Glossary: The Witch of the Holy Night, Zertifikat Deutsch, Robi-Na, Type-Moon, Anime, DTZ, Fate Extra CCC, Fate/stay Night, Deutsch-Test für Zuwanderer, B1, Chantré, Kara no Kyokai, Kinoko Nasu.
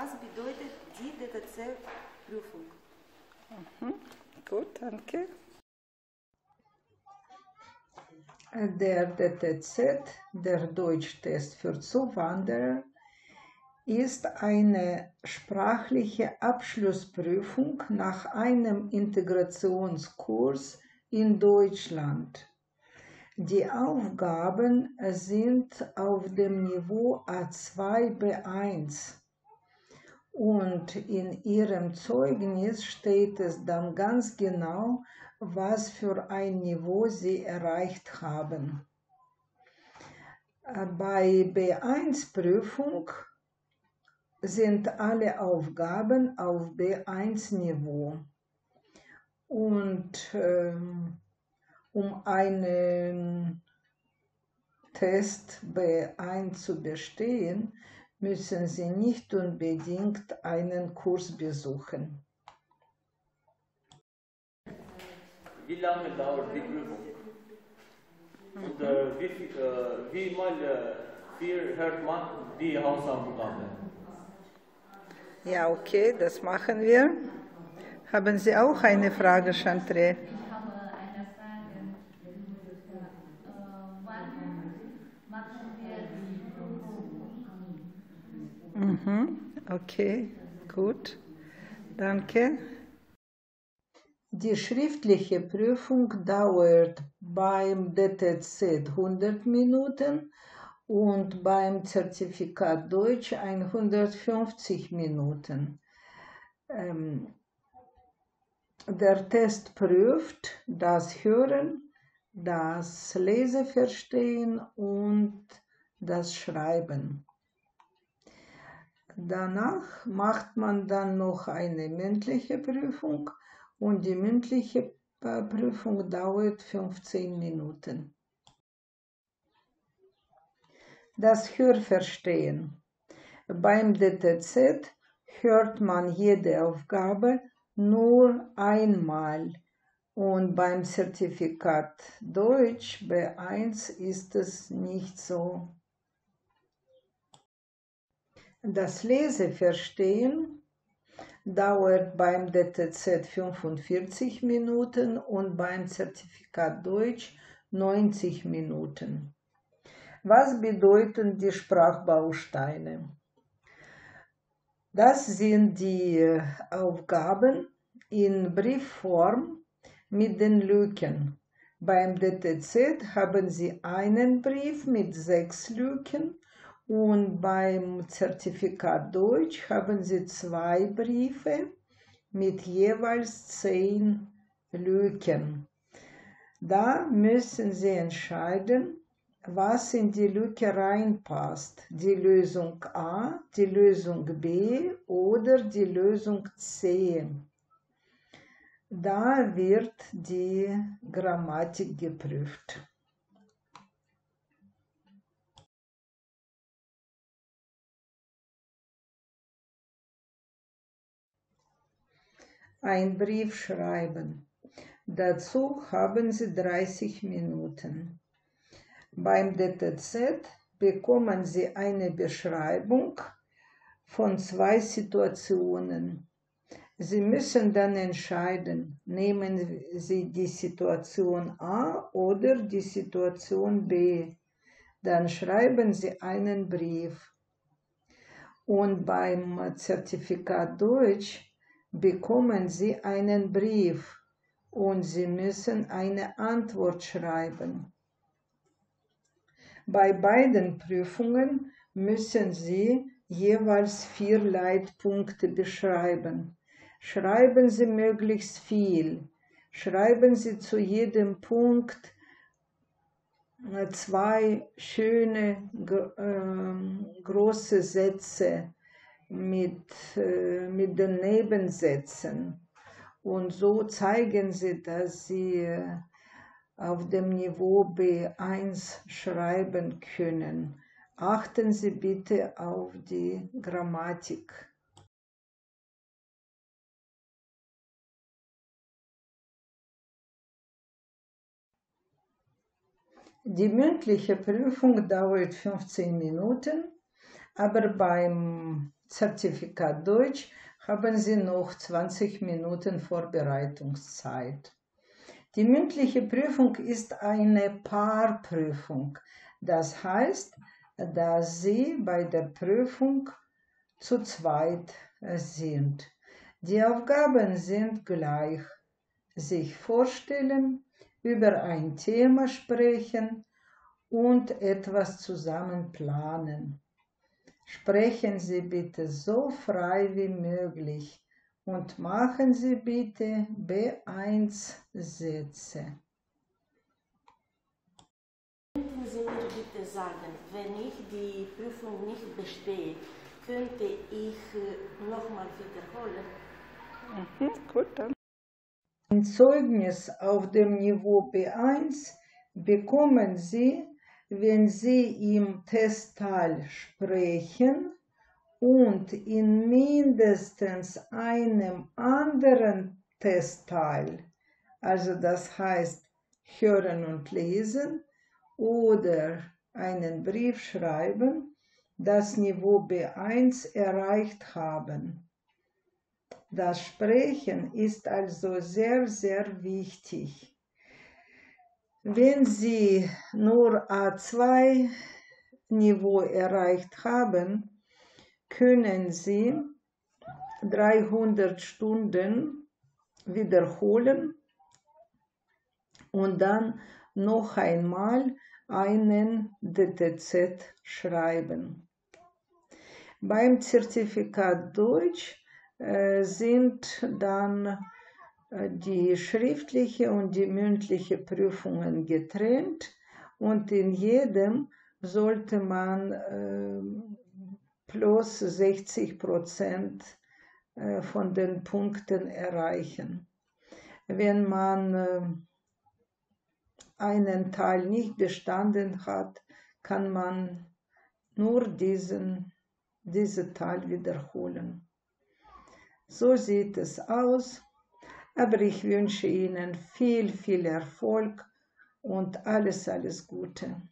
Was bedeutet die DTZ-Prüfung? Mhm. Gut, danke. Der DTZ, der Deutsch-Test für Zuwanderer, ist eine sprachliche Abschlussprüfung nach einem Integrationskurs in Deutschland. Die Aufgaben sind auf dem Niveau A2-B1 und in Ihrem Zeugnis steht es dann ganz genau, was für ein Niveau Sie erreicht haben. Bei B1-Prüfung sind alle Aufgaben auf B1-Niveau. Und um einen Test B1 zu bestehen, müssen Sie nicht unbedingt einen Kurs besuchen. Wie lange dauert die Prüfung? Und wie mal viel hört man die Hausaufgaben? Ja, okay, das machen wir. Haben Sie auch eine Frage, Chantré? Okay, gut. Danke. Die schriftliche Prüfung dauert beim DTZ 100 Minuten und beim Zertifikat Deutsch 150 Minuten. Der Test prüft das Hören, das Leseverstehen und das Schreiben. Danach macht man dann noch eine mündliche Prüfung und die mündliche Prüfung dauert 15 Minuten. Das Hörverstehen. Beim DTZ hört man jede Aufgabe nur einmal und beim Zertifikat Deutsch B1 ist es nicht so. Das Leseverstehen dauert beim DTZ 45 Minuten und beim Zertifikat Deutsch 90 Minuten. Was bedeuten die Sprachbausteine? Das sind die Aufgaben in Briefform mit den Lücken. Beim DTZ haben Sie einen Brief mit 6 Lücken. Und beim Zertifikat Deutsch haben Sie 2 Briefe mit jeweils 10 Lücken. Da müssen Sie entscheiden, was in die Lücke reinpasst. Die Lösung A, die Lösung B oder die Lösung C. Da wird die Grammatik geprüft. Ein Brief schreiben. Dazu haben Sie 30 Minuten. Beim DTZ bekommen Sie eine Beschreibung von 2 Situationen. Sie müssen dann entscheiden, nehmen Sie die Situation A oder die Situation B. Dann schreiben Sie einen Brief. Und beim Zertifikat Deutsch bekommen Sie einen Brief und Sie müssen eine Antwort schreiben. Bei beiden Prüfungen müssen Sie jeweils 4 Leitpunkte beschreiben. Schreiben Sie möglichst viel. Schreiben Sie zu jedem Punkt 2 schöne, große Sätze mit den Nebensätzen und so zeigen Sie, dass Sie auf dem Niveau B1 schreiben können. Achten Sie bitte auf die Grammatik. Die mündliche Prüfung dauert 15 Minuten. aber beim Zertifikat Deutsch haben Sie noch 20 Minuten Vorbereitungszeit. Die mündliche Prüfung ist eine Paarprüfung. Das heißt, dass Sie bei der Prüfung zu zweit sind. Die Aufgaben sind gleich. Sich vorstellen, über ein Thema sprechen und etwas zusammen planen. Sprechen Sie bitte so frei wie möglich und machen Sie bitte B1-Sätze. Könnten Sie mir bitte sagen, wenn ich die Prüfung nicht bestehe, könnte ich nochmal wiederholen? Mhm, gut, dann. Ein Zeugnis auf dem Niveau B1 bekommen Sie, wenn Sie im Testteil sprechen und in mindestens einem anderen Testteil, also das heißt hören und lesen oder einen Brief schreiben, das Niveau B1 erreicht haben. Das Sprechen ist also sehr, sehr wichtig. Wenn Sie nur A2-Niveau erreicht haben, können Sie 300 Stunden wiederholen und dann noch einmal einen DTZ schreiben. Beim Zertifikat Deutsch sind dann die schriftliche und die mündliche Prüfungen getrennt und in jedem sollte man plus 60% von den Punkten erreichen. Wenn man einen Teil nicht bestanden hat, kann man nur diesen Teil wiederholen. So sieht es aus, aber ich wünsche Ihnen viel, viel Erfolg und alles, alles Gute.